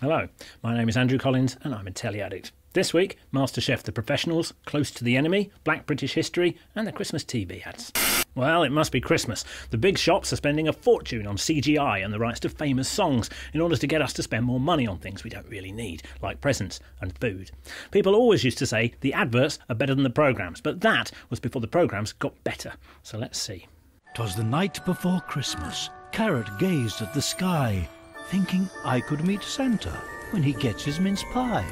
Hello, my name is Andrew Collins and I'm a Telly Addict. This week, MasterChef The Professionals, Close to the Enemy, Black British History and the Christmas TV ads. Well, it must be Christmas. The big shops are spending a fortune on CGI and the rights to famous songs in order to get us to spend more money on things we don't really need, like presents and food. People always used to say the adverts are better than the programmes, but that was before the programmes got better. So let's see. 'Twas the night before Christmas. Carrot gazed at the sky, thinking I could meet Santa when he gets his mince pie.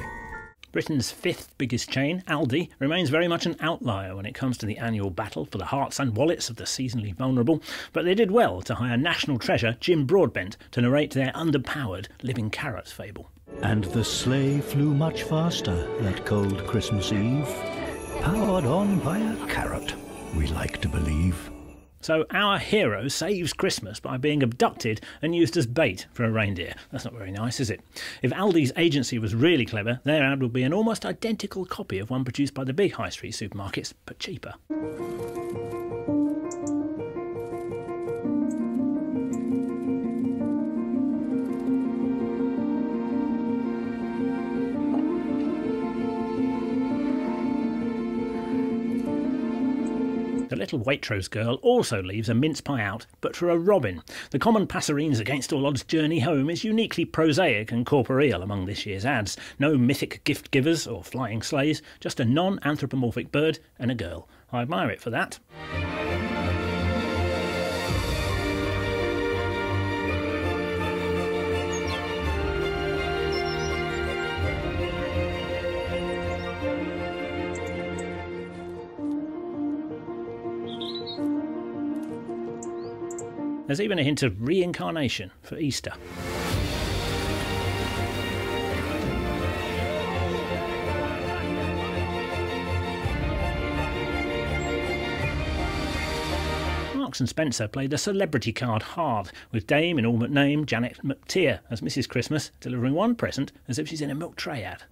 Britain's fifth biggest chain, Aldi, remains very much an outlier when it comes to the annual battle for the hearts and wallets of the seasonally vulnerable, but they did well to hire national treasure Jim Broadbent to narrate their underpowered living carrot fable. And the sleigh flew much faster that cold Christmas Eve, powered on by a carrot, we like to believe. So our hero saves Christmas by being abducted and used as bait for a reindeer. That's not very nice, is it? If Aldi's agency was really clever, their ad would be an almost identical copy of one produced by the big high street supermarkets, but cheaper. The little Waitrose girl also leaves a mince pie out, but for a robin. The common passerines against all odds journey home is uniquely prosaic and corporeal among this year's ads. No mythic gift givers or flying sleighs, just a non-anthropomorphic bird and a girl. I admire it for that. There's even a hint of reincarnation for Easter. Marks and Spencer played the celebrity card hard, with dame in all but name Janet McTeer as Mrs. Christmas, delivering one present as if she's in a milk tray ad.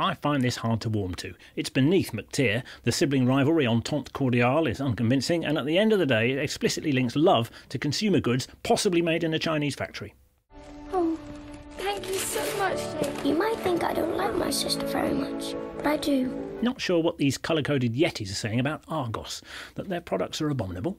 I find this hard to warm to. It's beneath McTeer, the sibling rivalry entente cordiale is unconvincing, and at the end of the day it explicitly links love to consumer goods possibly made in a Chinese factory. Oh, thank you so much, Dave. You might think I don't like my sister very much, but I do. Not sure what these colour-coded yetis are saying about Argos, that their products are abominable.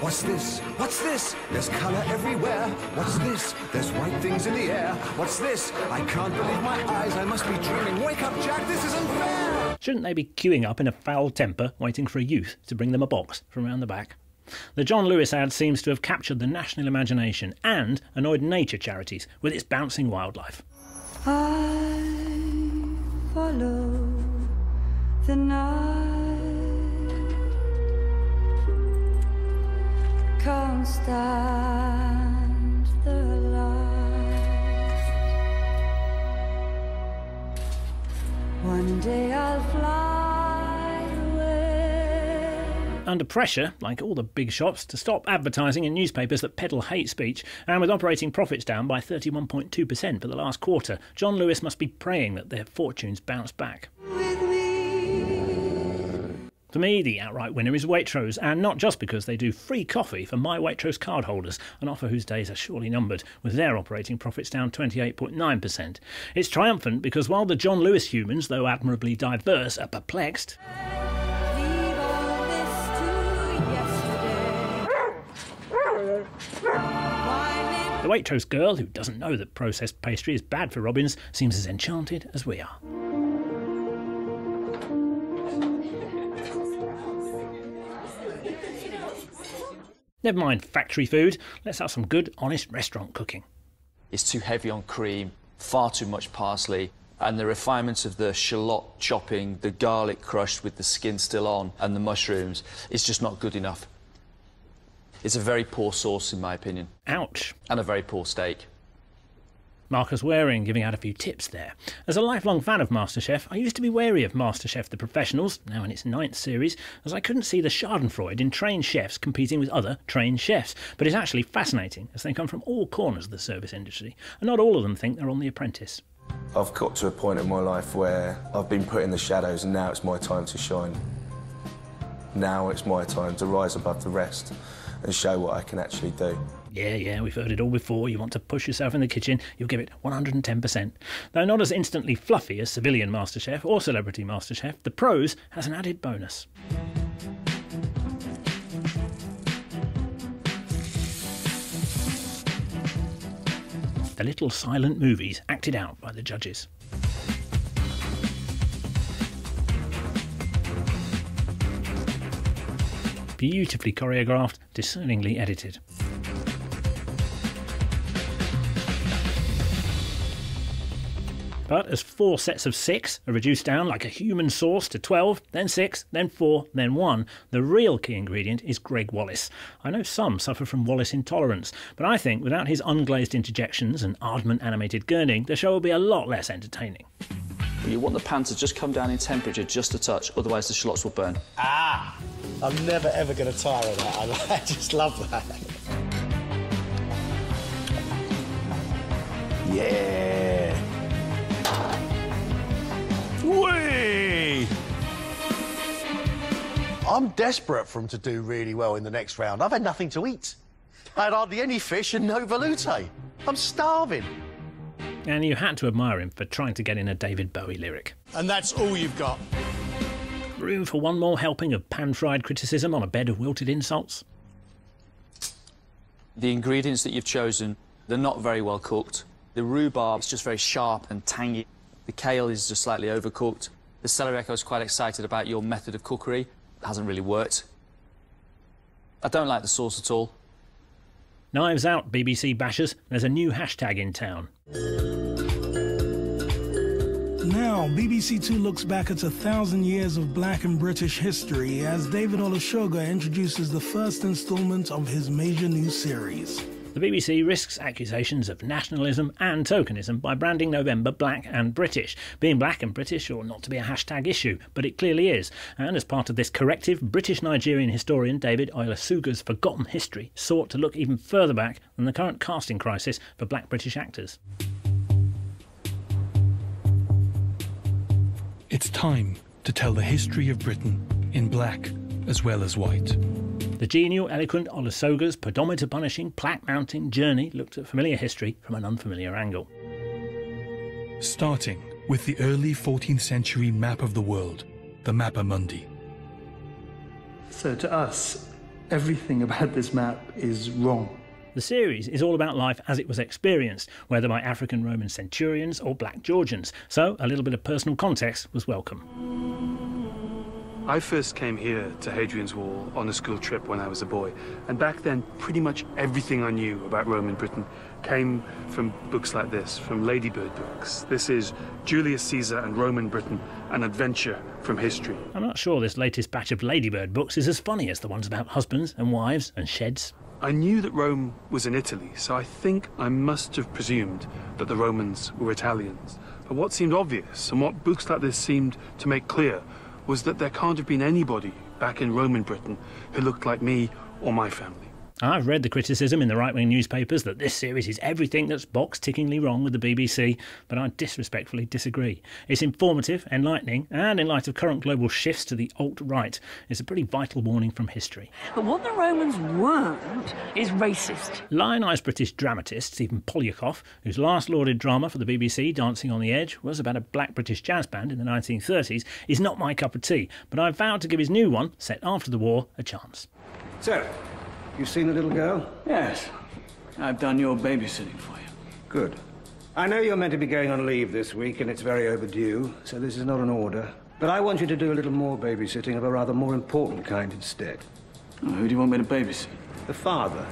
What's this? What's this? There's colour everywhere. What's this? There's white things in the air. What's this? I can't believe my eyes. I must be dreaming. Wake up, Jack. This is unfair. Shouldn't they be queuing up in a foul temper, waiting for a youth to bring them a box from round the back? The John Lewis ad seems to have captured the national imagination and annoyed nature charities with its bouncing wildlife. I follow the night. Can't stand the light. One day I'll fly away. Under pressure, like all the big shops, to stop advertising in newspapers that peddle hate speech, and with operating profits down by 31.2% for the last quarter, John Lewis must be praying that their fortunes bounce back. For me, the outright winner is Waitrose, and not just because they do free coffee for my Waitrose card holders, an offer whose days are surely numbered, with their operating profits down 28.9%. It's triumphant because while the John Lewis humans, though admirably diverse, are perplexed, the Waitrose girl, who doesn't know that processed pastry is bad for robins, seems as enchanted as we are. Never mind factory food, let's have some good, honest restaurant cooking. It's too heavy on cream, far too much parsley, and the refinements of the shallot chopping, the garlic crushed with the skin still on, and the mushrooms, it's just not good enough. It's a very poor sauce, in my opinion. Ouch. And a very poor steak. Marcus Wareing giving out a few tips there. As a lifelong fan of MasterChef, I used to be wary of MasterChef The Professionals, now in its 9th series, as I couldn't see the schadenfreude in trained chefs competing with other trained chefs. But it's actually fascinating, as they come from all corners of the service industry, and not all of them think they're on The Apprentice. I've got to a point in my life where I've been put in the shadows, and now it's my time to shine. Now it's my time to rise above the rest and show what I can actually do. Yeah, we've heard it all before. You want to push yourself in the kitchen, you'll give it 110%. Though not as instantly fluffy as civilian MasterChef or celebrity MasterChef, The Pros has an added bonus. The little silent movies acted out by the judges. Beautifully choreographed, discerningly edited. But as 4 sets of 6 are reduced down like a human sauce to 12, then 6, then 4, then 1, the real key ingredient is Greg Wallace. I know some suffer from Wallace intolerance, but I think without his unglazed interjections and Aardman animated gurning, the show will be a lot less entertaining. You want the pan to just come down in temperature just a touch, otherwise the shallots will burn. Ah! I'm never ever going to tire of that. I just love that. Yeah! Whee! I'm desperate for him to do really well in the next round. I've had nothing to eat. I had hardly any fish and no velouté. I'm starving. And you had to admire him for trying to get in a David Bowie lyric. And that's all you've got. Room for one more helping of pan-fried criticism on a bed of wilted insults. The ingredients that you've chosen, they're not very well cooked. The rhubarb is just very sharp and tangy. The kale is just slightly overcooked. The Celery Echo is quite excited about your method of cookery. It hasn't really worked. I don't like the sauce at all. Knives out, BBC bashers. There's a new hashtag in town. Now, BBC2 looks back at 1,000 years of Black and British history as David Olusoga introduces the first instalment of his major new series. The BBC risks accusations of nationalism and tokenism by branding November Black and British. Being black and British ought not to be a hashtag issue, but it clearly is. And as part of this corrective, British-Nigerian historian David Olusoga's forgotten history sought to look even further back than the current casting crisis for black British actors. It's time to tell the history of Britain in black as well as white. The genial, eloquent Olusoga's pedometer-punishing, plaque-mounting journey looked at familiar history from an unfamiliar angle. Starting with the early 14th century map of the world, the Mappa Mundi. So to us, everything about this map is wrong. The series is all about life as it was experienced, whether by African Roman centurions or black Georgians, so a little bit of personal context was welcome. I first came here to Hadrian's Wall on a school trip when I was a boy, and back then pretty much everything I knew about Roman Britain came from books like this, from Ladybird books. This is Julius Caesar and Roman Britain, an adventure from history. I'm not sure this latest batch of Ladybird books is as funny as the ones about husbands and wives and sheds. I knew that Rome was in Italy, so I think I must have presumed that the Romans were Italians. But what seemed obvious, and what books like this seemed to make clear, was that there can't have been anybody back in Roman Britain who looked like me or my family. I've read the criticism in the right-wing newspapers that this series is everything that's box-tickingly wrong with the BBC, but I disrespectfully disagree. It's informative, enlightening, and in light of current global shifts to the alt-right, it's a pretty vital warning from history. But what the Romans weren't is racist. Lionised British dramatist Stephen Poliakoff, whose last lauded drama for the BBC, Dancing on the Edge, was about a black British jazz band in the 1930s, is not my cup of tea, but I've vowed to give his new one, set after the war, a chance. So, you've seen the little girl? Yes. I've done your babysitting for you. Good. I know you're meant to be going on leave this week, and it's very overdue, so this is not an order. But I want you to do a little more babysitting of a rather more important kind instead. Well, who do you want me to babysit? The father.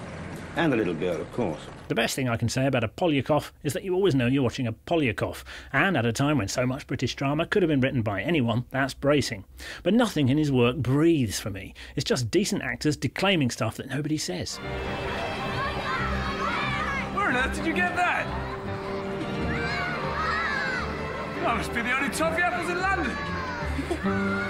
And the little girl, of course. The best thing I can say about a Poliakoff is that you always know you're watching a Poliakoff, and at a time when so much British drama could have been written by anyone, that's bracing. But nothing in his work breathes for me. It's just decent actors declaiming stuff that nobody says. Where on earth did you get that? I must be the only toffee apples in London.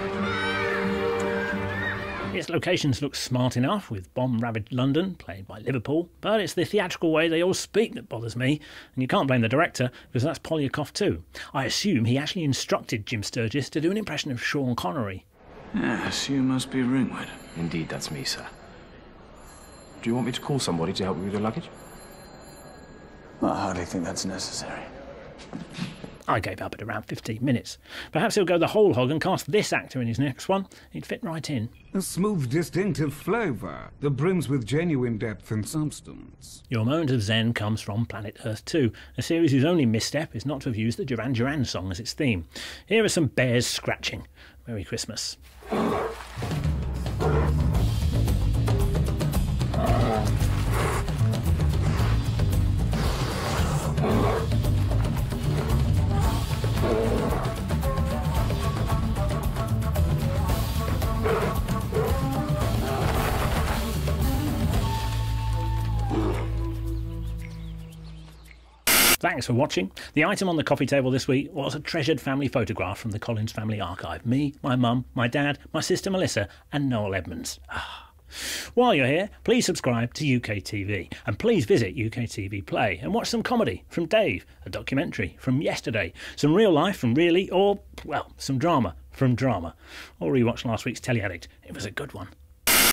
Its locations look smart enough, with bomb-ravaged London, played by Liverpool, but it's the theatrical way they all speak that bothers me, and you can't blame the director, because that's Poliakoff too. I assume he actually instructed Jim Sturgis to do an impression of Sean Connery. Yes, you must be Ringwood. Indeed, that's me, sir. Do you want me to call somebody to help you with your luggage? Well, I hardly think that's necessary. I gave up at around 15 minutes. Perhaps he'll go the whole hog and cast this actor in his next one. He'd fit right in. A smooth, distinctive flavour that brims with genuine depth and substance. Your moment of zen comes from Planet Earth II, a series whose only misstep is not to have used the Duran Duran song as its theme. Here are some bears scratching. Merry Christmas. Thanks for watching. The item on the coffee table this week was a treasured family photograph from the Collins family archive. Me, my mum, my dad, my sister Melissa and Noel Edmonds. While you're here, please subscribe to UKTV and please visit UKTV Play and watch some comedy from Dave, a documentary from Yesterday, some real life from Really, or, well, some drama from Drama. Or rewatch last week's Telly Addict. It was a good one.